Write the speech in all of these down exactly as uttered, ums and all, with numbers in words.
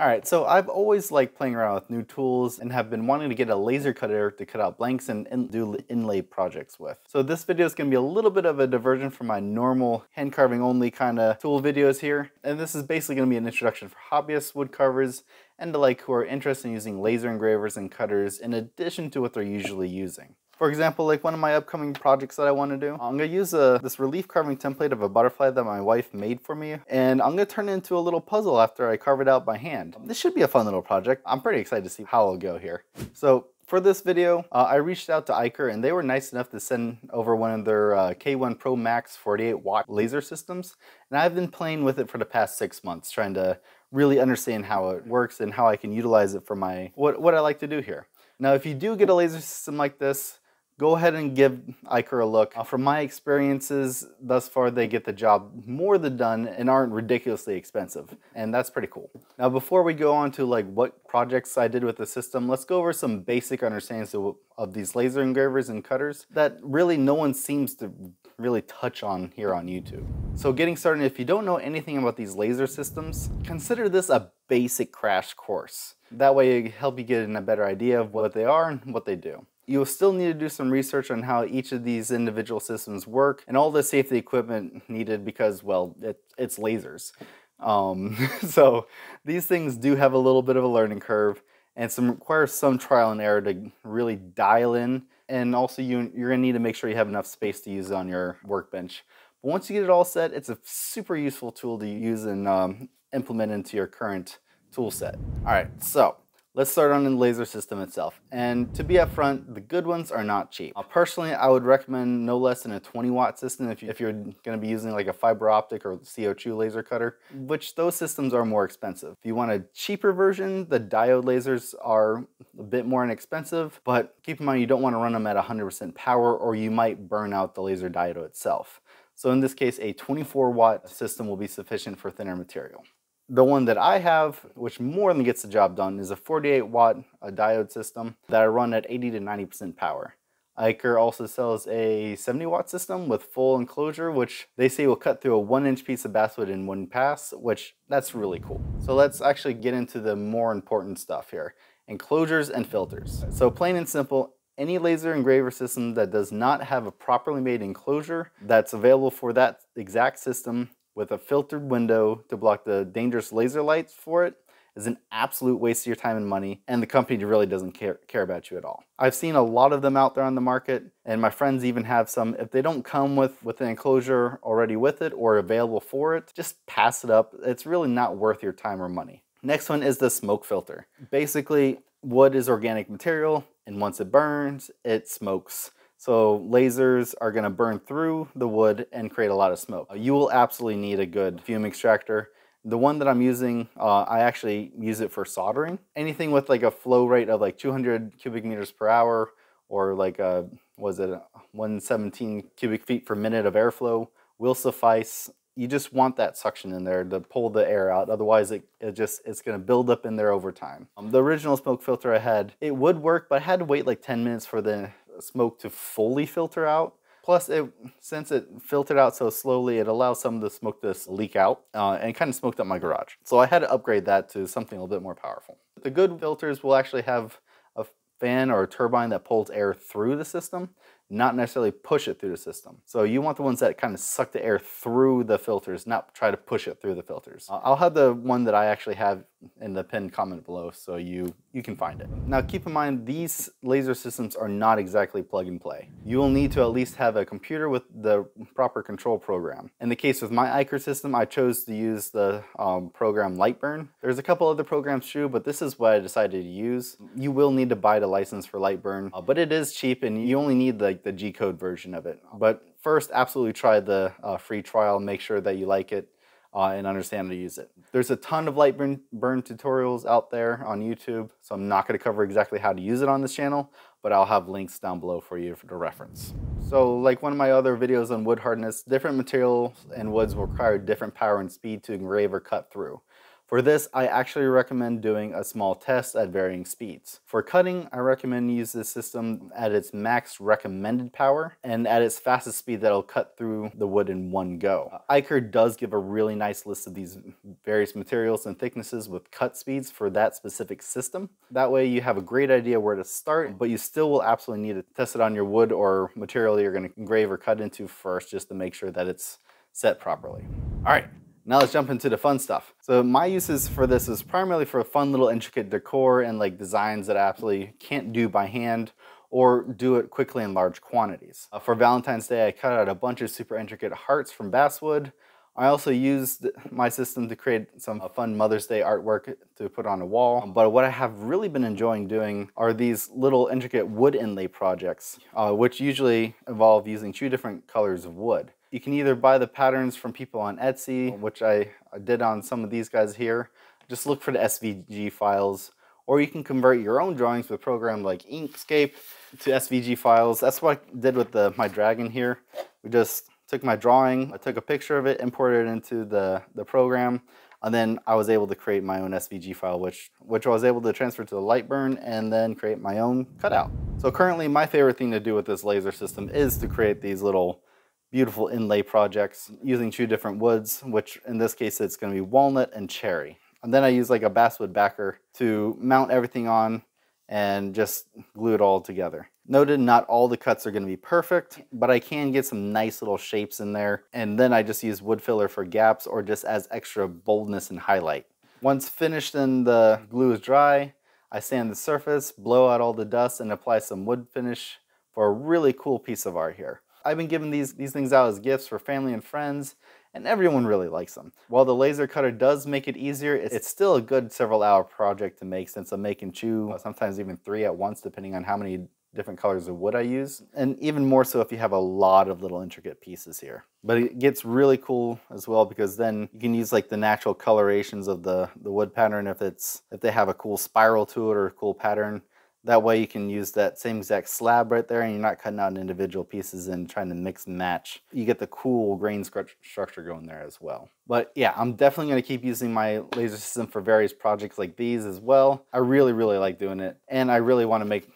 Alright, so I've always liked playing around with new tools and have been wanting to get a laser cutter to cut out blanks and in do inlay projects with. So this video is going to be a little bit of a diversion from my normal hand carving only kind of tool videos here. And this is basically going to be an introduction for hobbyists, wood carvers, and the like who are interested in using laser engravers and cutters in addition to what they're usually using. For example, like one of my upcoming projects that I want to do, I'm going to use a, this relief carving template of a butterfly that my wife made for me, and I'm going to turn it into a little puzzle after I carve it out by hand. This should be a fun little project. I'm pretty excited to see how it'll go here. So for this video, uh, I reached out to IKIER and they were nice enough to send over one of their uh, K one Pro Max forty-eight watt laser systems, and I've been playing with it for the past six months, trying to really understand how it works and how I can utilize it for my what, what I like to do here. Now, if you do get a laser system like this, go ahead and give IKIER a look. Uh, from my experiences thus far, they get the job more than done and aren't ridiculously expensive, and that's pretty cool. Now, before we go on to like what projects I did with the system, let's go over some basic understandings of, of these laser engravers and cutters that really no one seems to really touch on here on YouTube. So getting started, if you don't know anything about these laser systems, consider this a basic crash course. That way it'll help you get a better idea of what they are and what they do. You'll still need to do some research on how each of these individual systems work and all the safety equipment needed because, well, it, it's lasers. Um, so these things do have a little bit of a learning curve and some require some trial and error to really dial in. And also you, you're gonna need to make sure you have enough space to use it on your workbench. But once you get it all set, it's a super useful tool to use and um, implement into your current tool set. All right, so let's start on the laser system itself. And to be upfront, the good ones are not cheap. Uh, personally, I would recommend no less than a twenty watt system if, you, if you're gonna be using like a fiber optic or C O two laser cutter, which those systems are more expensive. If you want a cheaper version, the diode lasers are a bit more inexpensive, but keep in mind you don't wanna run them at one hundred percent power or you might burn out the laser diode itself. So in this case, a twenty-four watt system will be sufficient for thinner material. The one that I have, which more than gets the job done, is a forty-eight watt diode system that I run at eighty to ninety percent power. IKIER also sells a seventy watt system with full enclosure, which they say will cut through a one inch piece of basswood in one pass, which that's really cool. So let's actually get into the more important stuff here, enclosures and filters. So plain and simple, any laser engraver system that does not have a properly made enclosure that's available for that exact system with a filtered window to block the dangerous laser lights for it is an absolute waste of your time and money, and the company really doesn't care, care about you at all. I've seen a lot of them out there on the market, and my friends even have some. If they don't come with, with an enclosure already with it or available for it, just pass it up. It's really not worth your time or money. Next one is the smoke filter. Basically, wood is organic material, and once it burns, it smokes. So lasers are gonna burn through the wood and create a lot of smoke. You will absolutely need a good fume extractor. The one that I'm using, uh, I actually use it for soldering. Anything with like a flow rate of like two hundred cubic meters per hour or like a, was it one hundred seventeen cubic feet per minute of airflow will suffice. You just want that suction in there to pull the air out. Otherwise it, it just, it's gonna build up in there over time. Um, the original smoke filter I had, it would work, but I had to wait like ten minutes for the smoke to fully filter out. Plus, it since it filtered out so slowly, it allows some of the smoke to leak out uh, and kind of smoked up my garage. So I had to upgrade that to something a little bit more powerful. The good filters will actually have a fan or a turbine that pulls air through the system, not necessarily push it through the system. So you want the ones that kind of suck the air through the filters, not try to push it through the filters. Uh, I'll have the one that I actually have in the pinned comment below so you, you can find it. Now keep in mind, these laser systems are not exactly plug and play. You will need to at least have a computer with the proper control program. In the case with my IKIER system, I chose to use the um, program Lightburn. There's a couple other programs too, but this is what I decided to use. You will need to buy the license for Lightburn, uh, but it is cheap and you only need the the G-code version of it. But first, absolutely try the uh, free trial, make sure that you like it uh, and understand how to use it. There's a ton of Lightburn tutorials out there on YouTube, so I'm not gonna cover exactly how to use it on this channel, but I'll have links down below for you to reference. So like one of my other videos on wood hardness, different materials and woods will require different power and speed to engrave or cut through. For this, I actually recommend doing a small test at varying speeds. For cutting, I recommend use this system at its max recommended power and at its fastest speed that'll cut through the wood in one go. IKIER does give a really nice list of these various materials and thicknesses with cut speeds for that specific system. That way you have a great idea where to start, but you still will absolutely need to test it on your wood or material that you're going to engrave or cut into first, just to make sure that it's set properly. All right. Now let's jump into the fun stuff. So my uses for this is primarily for fun little intricate decor and like designs that I absolutely can't do by hand or do it quickly in large quantities. Uh, for Valentine's Day, I cut out a bunch of super intricate hearts from basswood. I also used my system to create some fun Mother's Day artwork to put on a wall. But what I have really been enjoying doing are these little intricate wood inlay projects, uh, which usually involve using two different colors of wood. You can either buy the patterns from people on Etsy, which I did on some of these guys here. Just look for the S V G files, or you can convert your own drawings with a program like Inkscape to S V G files. That's what I did with the, my dragon here. We just took my drawing, I took a picture of it, imported it into the, the program, and then I was able to create my own S V G file, which, which I was able to transfer to the Lightburn and then create my own cutout. So currently, my favorite thing to do with this laser system is to create these little beautiful inlay projects using two different woods, which in this case it's going to be walnut and cherry. And then I use like a basswood backer to mount everything on and just glue it all together. Noted, not all the cuts are going to be perfect, but I can get some nice little shapes in there. And then I just use wood filler for gaps or just as extra boldness and highlight. Once finished and the glue is dry, I sand the surface, blow out all the dust, and apply some wood finish for a really cool piece of art here. I've been giving these, these things out as gifts for family and friends, and everyone really likes them. While the laser cutter does make it easier, it's still a good several hour project to make, since I'm making two, sometimes even three at once, depending on how many different colors of wood I use. And even more so if you have a lot of little intricate pieces here. But it gets really cool as well, because then you can use like the natural colorations of the, the wood pattern if, it's, if they have a cool spiral to it or a cool pattern. That way you can use that same exact slab right there and you're not cutting out individual pieces and trying to mix and match. You get the cool grain structure going there as well. But yeah, I'm definitely going to keep using my laser system for various projects like these as well. I really, really like doing it. And I really want to make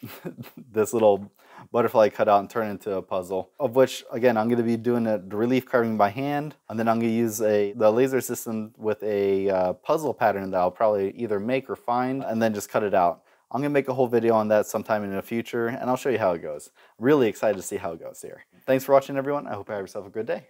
this little butterfly cutout and turn into a puzzle, of which, again, I'm going to be doing the relief carving by hand. And then I'm going to use a, the laser system with a uh, puzzle pattern that I'll probably either make or find and then just cut it out. I'm gonna make a whole video on that sometime in the future, and I'll show you how it goes. Really excited to see how it goes here. Thanks for watching, everyone. I hope you have yourself a good day.